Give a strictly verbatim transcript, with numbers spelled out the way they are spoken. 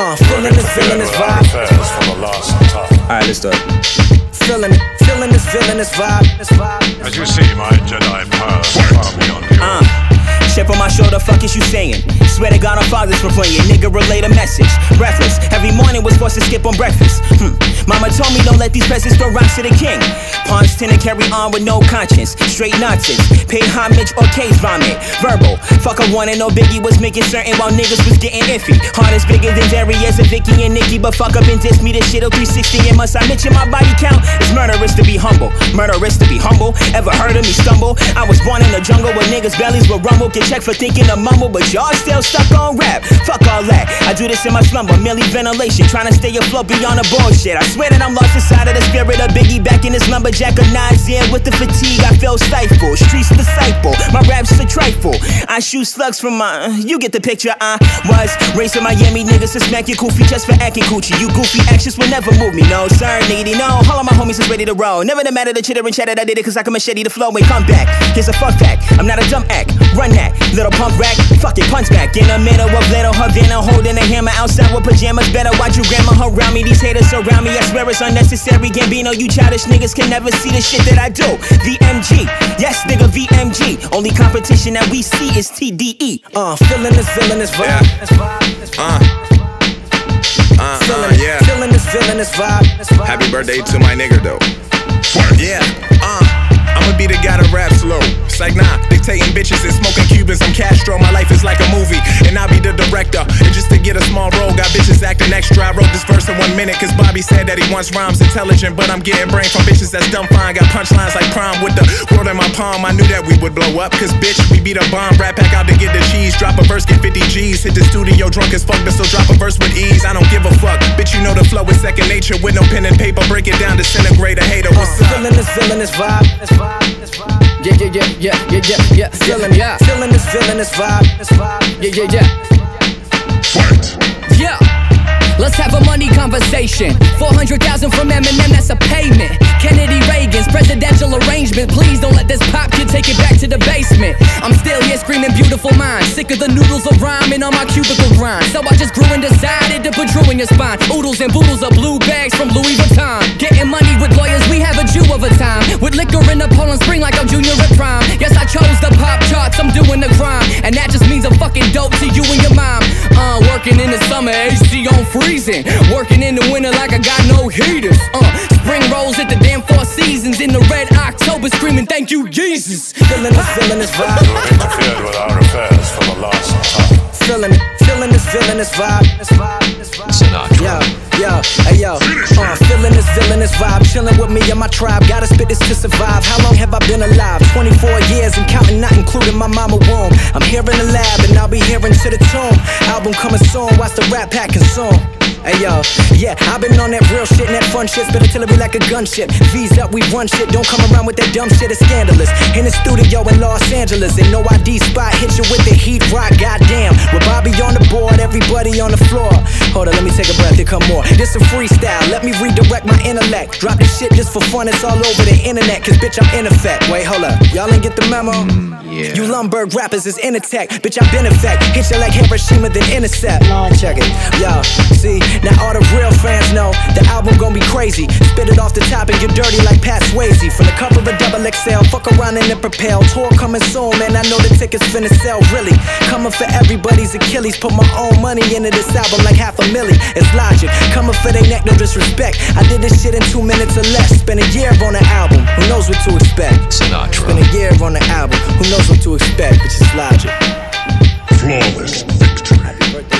Uh, feeling this, feeling this vibe. Alright, let's do it. Feeling it, feeling this, feeling this vibe. This vibe. As you see, my Jedi power is far beyond you. Uh. Chip on my shoulder, fuck is you saying? Swear to God, I'm fathers for playing. Nigga, relay the message. Breathless, every morning was forced to skip on breakfast. Hmm. Mama told me don't let these peasants throw rocks to the king. Pawns tend to carry on with no conscience. Straight nonsense. Pay homage or case vomit. Verbal. Fuck a one and no Biggie was making certain while niggas was getting iffy. Heart is bigger than Darius and Vicky and Nicky, but fuck up and diss me. This shit will three sixty and must I mention my body count? It's murderous to be humble. Murderous to be humble. Ever heard of me stumble? I was born in the jungle where niggas' bellies would rumble. Check for thinking a mumble, but y'all still stuck on rap. Fuck all that. I do this in my slumber, merely ventilation, trying to stay afloat beyond the bullshit. I swear that I'm lost inside of the spirit of Biggie, back in this lumberjack of nines in with the fatigue. I feel stifled, streets disciple. My rap's a trifle. I shoot slugs from my. You get the picture. I was racing Miami niggas to smack your goofy just for acting coochie. You goofy actions will never move me. No sir, needy. No, all of my homies is ready to roll. Never the matter the chitter and chatter. I did it because I can machete the flow and come back. Here's a fun fact. I'm not a dumb act. Run that. Little pump rack, fucking punch back. In the middle of little Havana, holding a hammer outside with pajamas. Better watch your grandma around me. These haters surround me. I swear it's unnecessary. Gambino, you childish niggas can never see the shit that I do. V M G, yes nigga, V M G. Only competition that we see is T D E. Uh, feeling this, feeling this vibe. Yeah. Uh, uh, uh, yeah. Feeling this, feeling this vibe. Happy birthday to my nigga though. Yeah. Uh. I'ma be the guy that rap slow. It's like nah, dictating bitches and smoking Cubans. I'm Castro, my life is like a movie, and I'll be the director. And just to get a small role, got bitches acting extra. I wrote this verse in one minute, cause Bobby said that he wants rhymes intelligent, but I'm getting brain from bitches that's dumb fine. Got punchlines like prime with the world in my palm. I knew that we would blow up, cause bitch, we be the bomb. Rat pack out to get the cheese, drop a verse, get fifty G's. Hit the studio drunk as fuck, but still drop a verse with ease. I don't give a fuck, bitch, you know the flow is second nature. With no pen and paper, break it down, disintegrate a hater. What's up? Feeling this, feeling this vibe. Yeah, yeah, yeah, yeah, yeah, yeah, yeah. Feeling, yeah. Feeling this, feeling this vibe. Yeah, yeah, yeah. Yeah. Let's have a money conversation. Four hundred thousand from Eminem, that's a payment. Kennedy, Reagan's presidential arrangement. Please don't let this pop kid take it back to the basement. I'm still here screaming beautiful mind. Sick of the noodles of rhyming on my cubicle grind. So I just grew and decided to put Drew in your spine. Oodles and boodles of blue bags from Louis Vuitton. Getting money with lawyers, we have a Jew of a time. With liquor in the Poland Spring like I'm junior at prime. Yes, I chose the pop charts, I'm doing the crime. And that just means I'm fucking dope to you and your mom. Uh, working in the summer, H C on freezing. Working in the winter like I got no heaters. Uh, spring rolls at the damn Four Seasons in the red October, screaming thank you Jesus. Feeling this, feeling this vibe. Interfered with our affairs for the last time. Feeling it, feeling this, feeling this vibe. Sinatra. Yo, yo, hey yo. Uh, feeling this, feeling this vibe. Chilling with me and my tribe. Gotta spit this to survive. How long have I been alive? twenty-four years and counting, not including my mama womb. I'm here in the lab and I'll be hearing to the tomb. Album coming soon. Watch the Rat Pack consume. Hey yo, yeah, I've been on that real shit and that fun shit. Spit until it be like a gunship. V's up, we run shit. Don't come around with that dumb shit, it's scandalous. In the studio in Los Angeles, and no I D spot. Hit you with the heat rock, goddamn. With Bobby on the board, everybody on the floor. Hold on, let me take a breath, here come more. This a freestyle, let me redirect my intellect. Drop this shit just for fun, it's all over the internet. Cause bitch, I'm in effect. Wait, hold up, y'all ain't get the memo? Mm, yeah. You Lumberg rappers is in attack. Bitch, I've been effect. Hit you like Hiroshima, then intercept. Check it, yo, see. Now all the real fans know the album gon' be crazy. Spit it off the top and get dirty like Pat Swayze. From the cover of Double X L, fuck around and then propel. Tour coming soon, man, I know the tickets finna sell, really. Coming for everybody's Achilles. Put my own money into this album like half a milli. It's Logic, coming for they neck, no disrespect. I did this shit in two minutes or less. Spent a year on the album, who knows what to expect? Sinatra. Spent a year on the album, who knows what to expect? Which is Logic. Flawless victory.